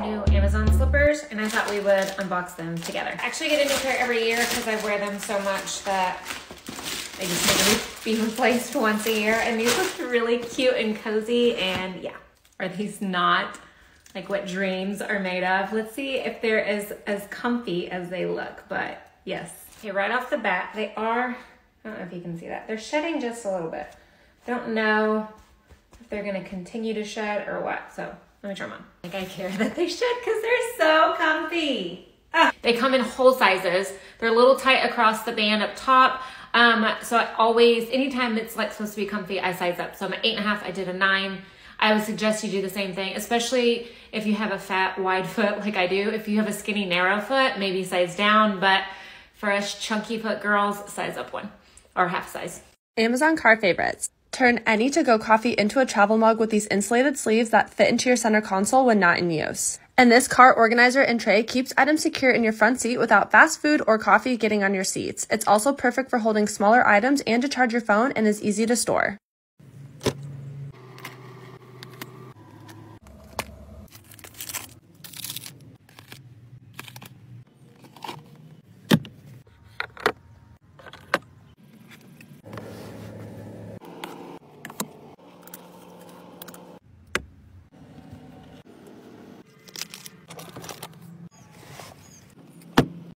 new Amazon slippers, and I thought we would unbox them together. I actually get a new pair every year because I wear them so much that they just need to be replaced once a year. And these look really cute and cozy, and yeah. Are these not like what dreams are made of? Let's see if they're as comfy as they look, but yes. Okay, right off the bat, they are, I don't know if you can see that, they're shedding just a little bit. I don't know if they're gonna continue to shed or what, so let me try them on. Like, I care that they shed because they're so comfy. Ah. They come in whole sizes. They're a little tight across the band up top. So I always, anytime it's like supposed to be comfy, I size up. So I'm an 8.5, I did a 9. I would suggest you do the same thing, especially if you have a fat, wide foot like I do. If you have a skinny, narrow foot, maybe size down, but for us chunky foot girls, size up one or half size. Amazon car favorites. Turn any to-go coffee into a travel mug with these insulated sleeves that fit into your center console when not in use. And this car organizer and tray keeps items secure in your front seat without fast food or coffee getting on your seats. It's also perfect for holding smaller items and to charge your phone, and is easy to store.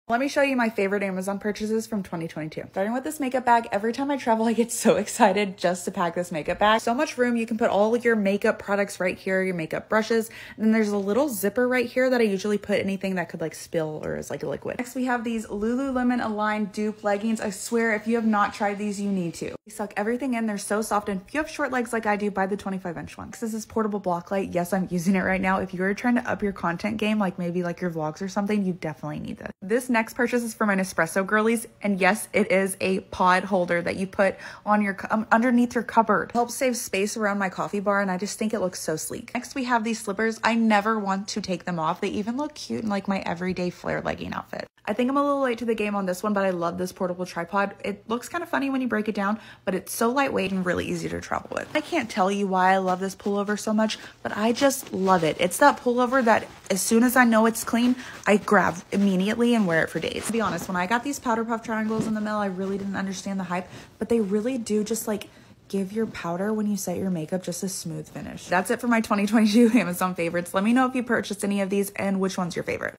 Let me show you my favorite Amazon purchases from 2022. Starting with this makeup bag. Every time I travel, I get so excited just to pack this makeup bag. So much room. You can put all your makeup products right here, your makeup brushes. And then there's a little zipper right here that I usually put anything that could like spill or is like a liquid. Next, we have these Lululemon Align Dupe Leggings. I swear, if you have not tried these, you need to. They suck everything in. They're so soft. And if you have short legs like I do, buy the 25-inch one. Next, this is portable block light. Yes, I'm using it right now. If you're trying to up your content game, like maybe like your vlogs or something, you definitely need this. Next purchase is for my Nespresso girlies, and yes, it is a pod holder that you put on your underneath your cupboard. Helps save space around my coffee bar, and I just think it looks so sleek. Next, we have these slippers. I never want to take them off. They even look cute in like my everyday flare legging outfit. I think I'm a little late to the game on this one, but I love this portable tripod. It looks kind of funny when you break it down, but it's so lightweight and really easy to travel with. I can't tell you why I love this pullover so much, but I just love it. It's that pullover that as soon as I know it's clean, I grab immediately and wear it for days. To be honest, when I got these powder puff triangles in the mail, I really didn't understand the hype, but they really do just like give your powder when you set your makeup just a smooth finish. That's it for my 2022 Amazon favorites. Let me know if you purchased any of these and which one's your favorite.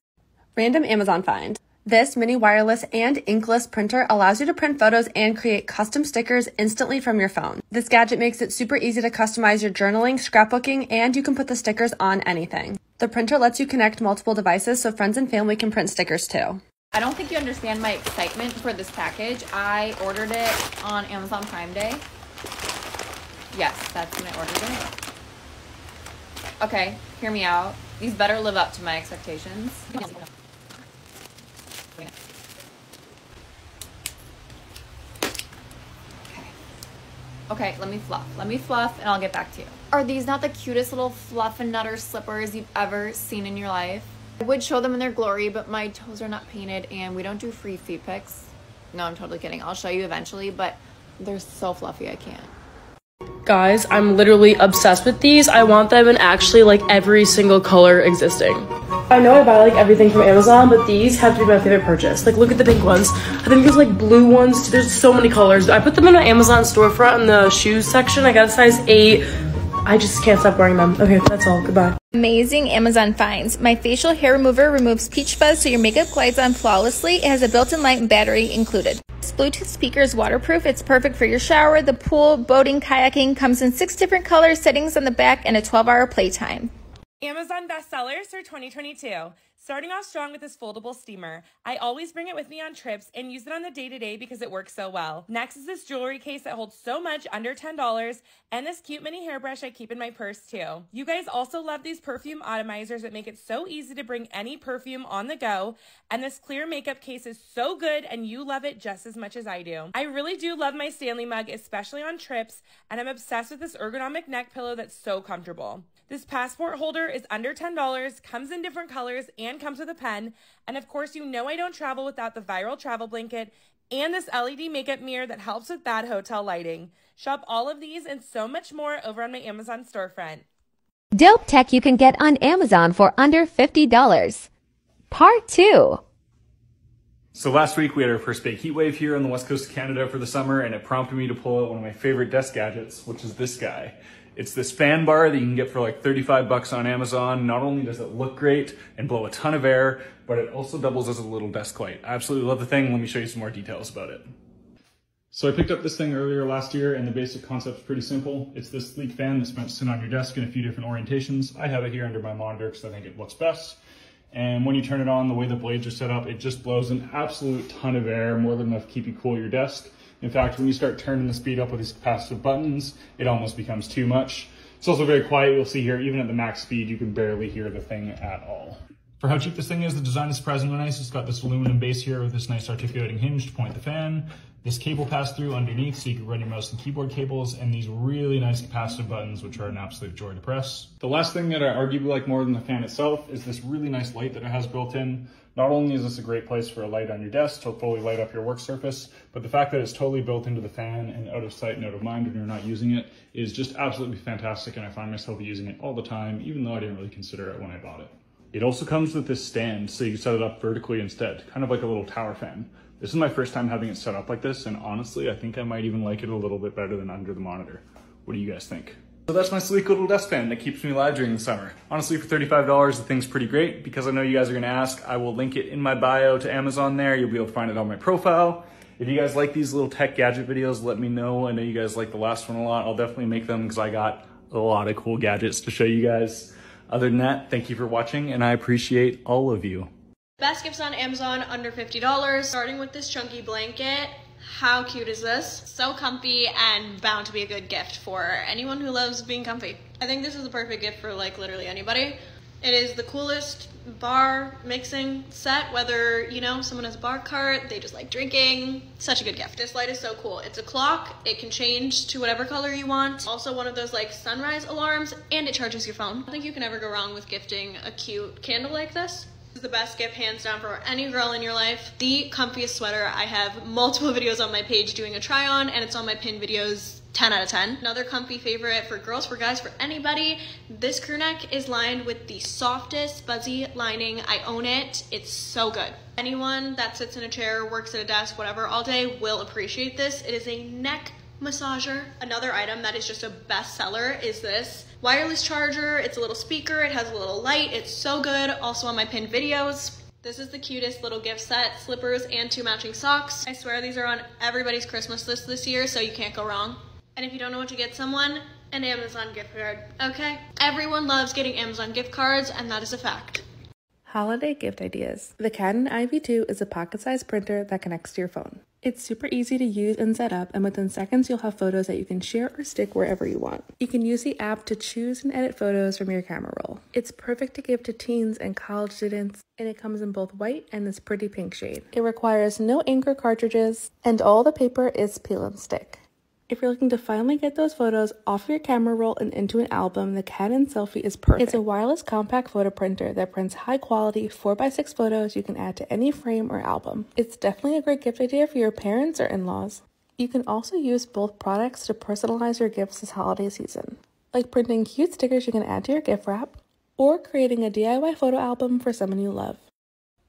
Random Amazon find. This mini wireless and inkless printer allows you to print photos and create custom stickers instantly from your phone. This gadget makes it super easy to customize your journaling, scrapbooking, and you can put the stickers on anything. The printer lets you connect multiple devices so friends and family can print stickers too. I don't think you understand my excitement for this package. I ordered it on Amazon Prime Day. Yes, that's when I ordered it. Okay, hear me out. These better live up to my expectations. Okay. Okay, let me fluff and I'll get back to you. Are these not the cutest little fluff and nutter slippers you've ever seen in your life? I would show them in their glory, but my toes are not painted and we don't do free feet pics. No, I'm totally kidding. I'll show you eventually, but they're so fluffy I can't. Guys, I'm literally obsessed with these. I want them in actually like every single color existing. I know I buy like everything from Amazon, but these have to be my favorite purchase. Like, look at the pink ones. I think there's like blue ones too. There's so many colors. I put them in my Amazon storefront in the shoes section. I got a size 8. I just can't stop wearing them. Okay, that's all. Goodbye. Amazing Amazon finds. My facial hair remover removes peach fuzz so your makeup glides on flawlessly. It has a built-in light and battery included. This Bluetooth speaker is waterproof. It's perfect for your shower, the pool, boating, kayaking. Comes in 6 different color settings on the back and a 12-hour playtime. Amazon bestsellers for 2022. Starting off strong with this foldable steamer. I always bring it with me on trips and use it on the day-to-day because it works so well. Next is this jewelry case that holds so much under $10, and this cute mini hairbrush I keep in my purse too. You guys also love these perfume atomizers that make it so easy to bring any perfume on the go, and this clear makeup case is so good and you love it just as much as I do. I really do love my Stanley mug, especially on trips, and I'm obsessed with this ergonomic neck pillow that's so comfortable. This passport holder is under $10, comes in different colors, and comes with a pen. And of course, you know I don't travel without the viral travel blanket and this LED makeup mirror that helps with bad hotel lighting. Shop all of these and so much more over on my Amazon storefront. Dope tech you can get on Amazon for under $50. Part 2. So last week we had our first big heat wave here on the west coast of Canada for the summer, and it prompted me to pull out one of my favorite desk gadgets, which is this guy. It's this fan bar that you can get for like 35 bucks on Amazon. Not only does it look great and blow a ton of air, but it also doubles as a little desk light. I absolutely love the thing. Let me show you some more details about it. So I picked up this thing earlier last year, and the basic concept is pretty simple. It's this sleek fan that's meant to sit on your desk in a few different orientations. I have it here under my monitor because I think it looks best. And when you turn it on, the way the blades are set up, it just blows an absolute ton of air, more than enough to keep you cool your desk. In fact, when you start turning the speed up with these capacitive buttons, it almost becomes too much. It's also very quiet. You'll see here, even at the max speed, you can barely hear the thing at all. For how cheap this thing is, the design is surprisingly nice. It's got this aluminum base here with this nice articulating hinge to point the fan, this cable pass through underneath so you can run your mouse and keyboard cables, and these really nice capacitive buttons, which are an absolute joy to press. The last thing that I arguably like more than the fan itself is this really nice light that it has built in. Not only is this a great place for a light on your desk to fully light up your work surface, but the fact that it's totally built into the fan and out of sight and out of mind when you're not using it is just absolutely fantastic, and I find myself using it all the time, even though I didn't really consider it when I bought it. It also comes with this stand, so you can set it up vertically instead, kind of like a little tower fan. This is my first time having it set up like this, and honestly, I think I might even like it a little bit better than under the monitor. What do you guys think? So that's my sleek little desk fan that keeps me alive during the summer. Honestly, for $35, the thing's pretty great. Because I know you guys are gonna ask, I will link it in my bio to Amazon there. You'll be able to find it on my profile. If you guys like these little tech gadget videos, let me know. I know you guys like the last one a lot. I'll definitely make them because I got a lot of cool gadgets to show you guys. Other than that, thank you for watching, and I appreciate all of you. Best gifts on Amazon under $50, starting with this chunky blanket. How cute is this? So comfy and bound to be a good gift for anyone who loves being comfy. I think this is the perfect gift for like literally anybody. It is the coolest bar mixing set, whether, you know, someone has a bar cart, they just like drinking. Such a good gift. This light is so cool. It's a clock. It can change to whatever color you want. Also one of those like sunrise alarms, and it charges your phone. I don't think you can ever go wrong with gifting a cute candle like this. This is the best gift hands down for any girl in your life. The comfiest sweater. I have multiple videos on my page doing a try on, and it's on my pinned videos. 10 out of 10. Another comfy favorite for girls, for guys, for anybody. This crew neck is lined with the softest fuzzy lining. I own it. It's so good. Anyone that sits in a chair, works at a desk, whatever, all day will appreciate this. It is a neck massager. Another item that is just a bestseller is this wireless charger. It's a little speaker. It has a little light. It's so good. Also on my pinned videos. This is the cutest little gift set, slippers and 2 matching socks. I swear these are on everybody's Christmas list this year, so you can't go wrong. And if you don't know what to get someone, an Amazon gift card, okay? Everyone loves getting Amazon gift cards, and that is a fact. Holiday gift ideas. The Canon IVY2 is a pocket-sized printer that connects to your phone. It's super easy to use and set up, and within seconds you'll have photos that you can share or stick wherever you want. You can use the app to choose and edit photos from your camera roll. It's perfect to give to teens and college students, and it comes in both white and this pretty pink shade. It requires no ink or cartridges, and all the paper is peel and stick. If you're looking to finally get those photos off your camera roll and into an album, the Canon Selphy is perfect. It's a wireless compact photo printer that prints high-quality 4x6 photos you can add to any frame or album. It's definitely a great gift idea for your parents or in-laws. You can also use both products to personalize your gifts this holiday season, like printing cute stickers you can add to your gift wrap, or creating a DIY photo album for someone you love.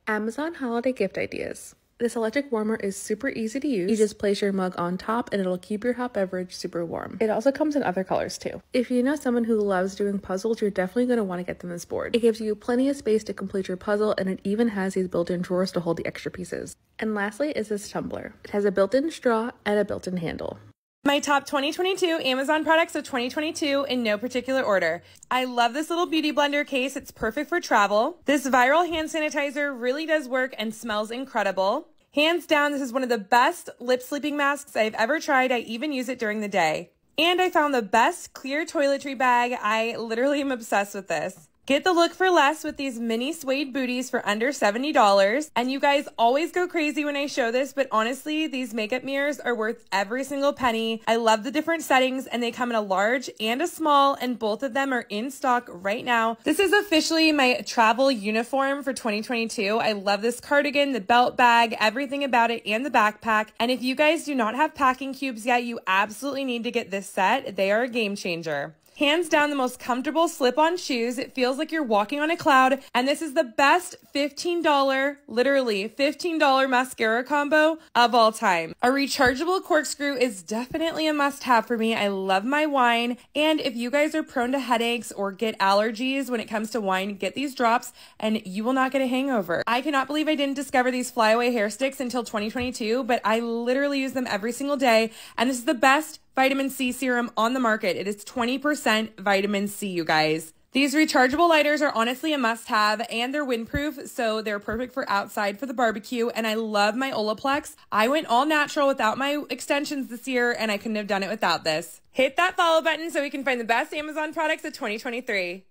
Amazon holiday gift ideas. This electric warmer is super easy to use. You just place your mug on top and it'll keep your hot beverage super warm. It also comes in other colors too. If you know someone who loves doing puzzles, you're definitely going to want to get them this board. It gives you plenty of space to complete your puzzle, and it even has these built-in drawers to hold the extra pieces. And lastly is this tumbler. It has a built-in straw and a built-in handle. My top 2022 Amazon products of 2022 in no particular order. I love this little beauty blender case. It's perfect for travel. This viral hand sanitizer really does work and smells incredible. Hands down, this is one of the best lip sleeping masks I've ever tried. I even use it during the day. And I found the best clear toiletry bag. I literally am obsessed with this. Get the look for less with these mini suede booties for under $70. And you guys always go crazy when I show this, but honestly, these makeup mirrors are worth every single penny. I love the different settings, and they come in a large and a small, and both of them are in stock right now. This is officially my travel uniform for 2022. I love this cardigan, the belt bag, everything about it, and the backpack. And if you guys do not have packing cubes yet, you absolutely need to get this set. They are a game changer. Hands down the most comfortable slip-on shoes. It feels like you're walking on a cloud. And this is the best $15, literally $15 mascara combo of all time. A rechargeable corkscrew is definitely a must-have for me. I love my wine. And if you guys are prone to headaches or get allergies when it comes to wine, get these drops and you will not get a hangover. I cannot believe I didn't discover these flyaway hair sticks until 2022, but I literally use them every single day. And this is the best vitamin C serum on the market. It is 20% vitamin C, you guys. These rechargeable lighters are honestly a must-have, and they're windproof, so they're perfect for outside for the barbecue. And I love my Olaplex. I went all natural without my extensions this year, and I couldn't have done it without this. Hit that follow button so we can find the best Amazon products of 2023.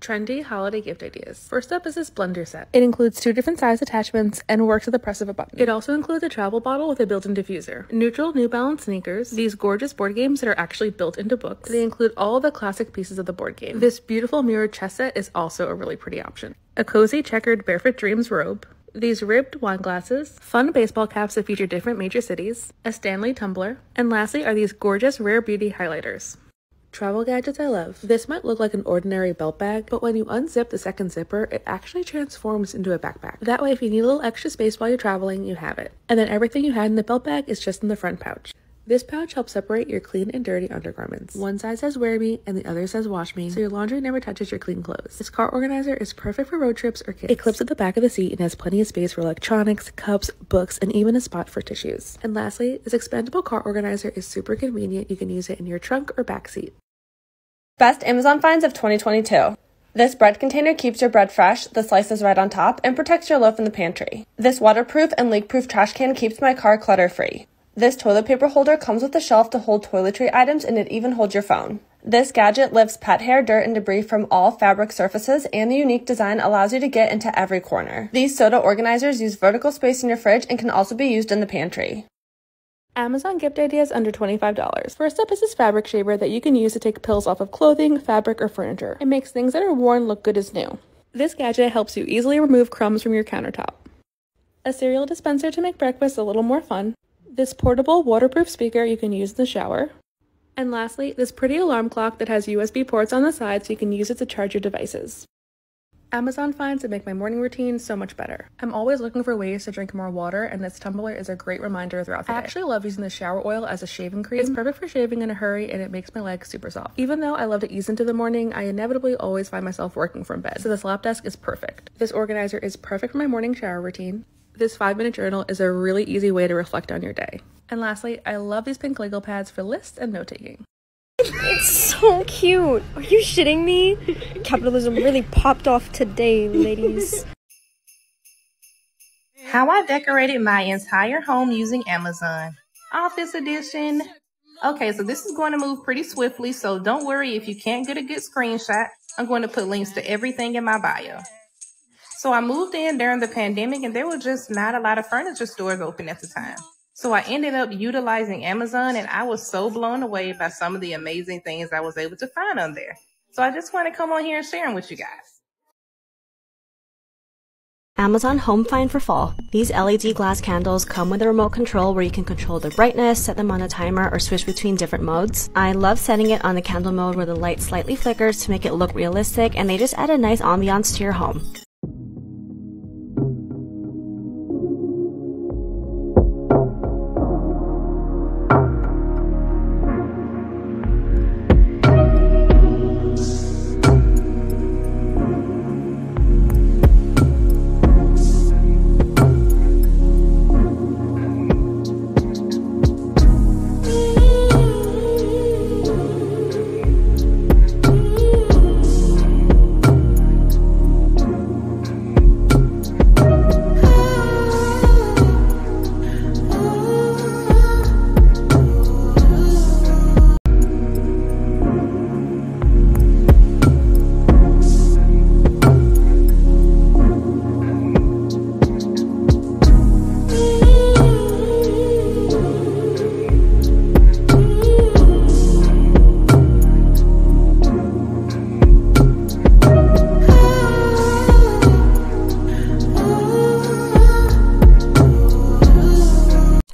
Trendy holiday gift ideas. First up is this blender set. It includes two different size attachments and works at the press of a button. It also includes a travel bottle with a built-in diffuser, neutral New Balance sneakers, these gorgeous board games that are actually built into books. They include all the classic pieces of the board game. This beautiful mirrored chess set is also a really pretty option. A cozy checkered Barefoot Dreams robe, these ribbed wine glasses, fun baseball caps that feature different major cities, a Stanley tumbler, and lastly are these gorgeous Rare Beauty highlighters. Travel gadgets I love. This might look like an ordinary belt bag, but when you unzip the second zipper, it actually transforms into a backpack. That way, if you need a little extra space while you're traveling, you have it. And then everything you had in the belt bag is just in the front pouch. This pouch helps separate your clean and dirty undergarments. One side says wear me and the other says wash me, so your laundry never touches your clean clothes. This car organizer is perfect for road trips or kids. It clips at the back of the seat and has plenty of space for electronics, cups, books, and even a spot for tissues. And lastly, this expandable car organizer is super convenient. You can use it in your trunk or backseat. Best Amazon finds of 2022. This bread container keeps your bread fresh, the slices right on top, and protects your loaf in the pantry. This waterproof and leak-proof trash can keeps my car clutter-free. This toilet paper holder comes with a shelf to hold toiletry items, and it even holds your phone. This gadget lifts pet hair, dirt, and debris from all fabric surfaces, and the unique design allows you to get into every corner. These soda organizers use vertical space in your fridge and can also be used in the pantry. Amazon gift ideas under $25. First up is this fabric shaver that you can use to take pills off of clothing, fabric, or furniture. It makes things that are worn look good as new. This gadget helps you easily remove crumbs from your countertop. A cereal dispenser to make breakfast a little more fun. This portable waterproof speaker you can use in the shower. And lastly, this pretty alarm clock that has USB ports on the side so you can use it to charge your devices. Amazon finds that make my morning routine so much better. I'm always looking for ways to drink more water, and this tumbler is a great reminder throughout the day. I actually love using the shower oil as a shaving cream. It's perfect for shaving in a hurry, and it makes my legs super soft. Even though I love to ease into the morning, I inevitably always find myself working from bed, so this lap desk is perfect. This organizer is perfect for my morning shower routine. This 5-minute journal is a really easy way to reflect on your day. And lastly, I love these pink legal pads for lists and note-taking. It's so cute. Are you shitting me? Capitalism really popped off today, ladies. How I decorated my entire home using Amazon. Office edition. Okay, so this is going to move pretty swiftly, so don't worry if you can't get a good screenshot. I'm going to put links to everything in my bio. So I moved in during the pandemic, and there were just not a lot of furniture stores open at the time. So I ended up utilizing Amazon, and I was so blown away by some of the amazing things I was able to find on there. So I just want to come on here and share them with you guys. Amazon Home Find for fall. These LED glass candles come with a remote control where you can control their brightness, set them on a timer, or switch between different modes. I love setting it on the candle mode where the light slightly flickers to make it look realistic, and they just add a nice ambiance to your home.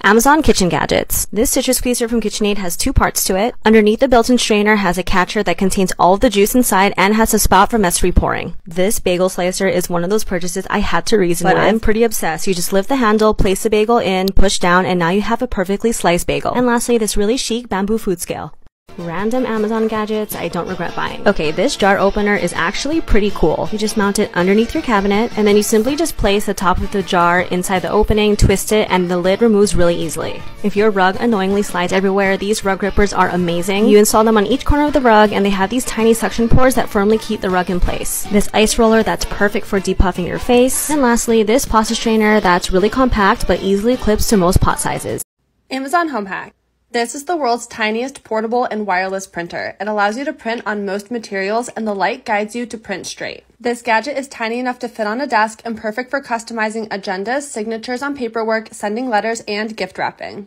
Amazon kitchen gadgets. This citrus squeezer from KitchenAid has two parts to it. Underneath the built-in strainer has a catcher that contains all of the juice inside and has a spot for mess-free pouring. This bagel slicer is one of those purchases I had to reason with. I'm pretty obsessed. You just lift the handle, place the bagel in, push down, and now you have a perfectly sliced bagel. And lastly, this really chic bamboo food scale. Random Amazon gadgets I don't regret buying. Okay, this jar opener is actually pretty cool. You just mount it underneath your cabinet, and then you simply just place the top of the jar inside the opening, twist it, and the lid removes really easily. If your rug annoyingly slides everywhere, these rug grippers are amazing. You install them on each corner of the rug, and they have these tiny suction pores that firmly keep the rug in place. This ice roller that's perfect for depuffing your face. And lastly, this pasta strainer that's really compact but easily clips to most pot sizes. Amazon Home Hack. This is the world's tiniest portable and wireless printer. It allows you to print on most materials, and the light guides you to print straight. This gadget is tiny enough to fit on a desk and perfect for customizing agendas, signatures on paperwork, sending letters, and gift wrapping.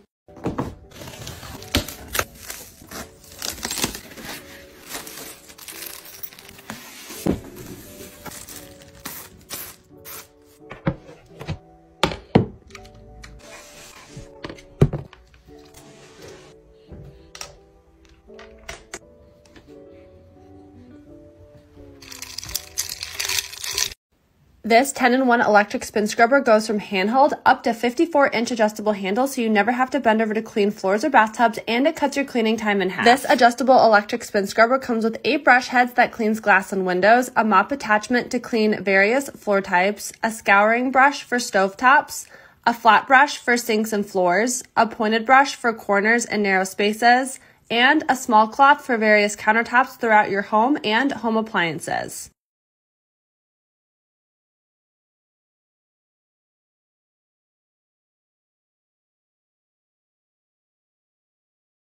This 10-in-1 electric spin scrubber goes from handheld up to 54-inch adjustable handle, so you never have to bend over to clean floors or bathtubs, and it cuts your cleaning time in half. This adjustable electric spin scrubber comes with 8 brush heads that cleans glass and windows, a mop attachment to clean various floor types, a scouring brush for stovetops, a flat brush for sinks and floors, a pointed brush for corners and narrow spaces, and a small cloth for various countertops throughout your home and home appliances.